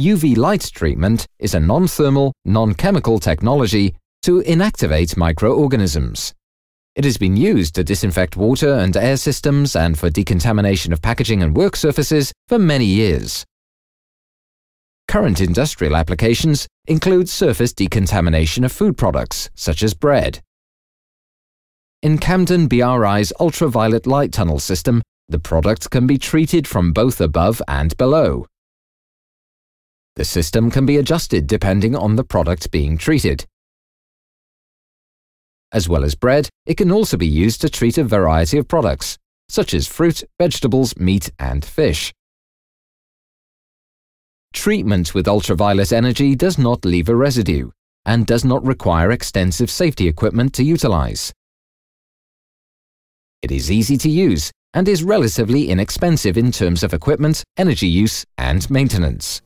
UV light treatment is a non-thermal, non-chemical technology to inactivate microorganisms. It has been used to disinfect water and air systems and for decontamination of packaging and work surfaces for many years. Current industrial applications include surface decontamination of food products, such as bread. In Campden BRI's ultraviolet light tunnel system, the product can be treated from both above and below. The system can be adjusted depending on the product being treated. As well as bread, it can also be used to treat a variety of products, such as fruit, vegetables, meat, and fish. Treatment with ultraviolet energy does not leave a residue and does not require extensive safety equipment to utilize. It is easy to use and is relatively inexpensive in terms of equipment, energy use, and maintenance.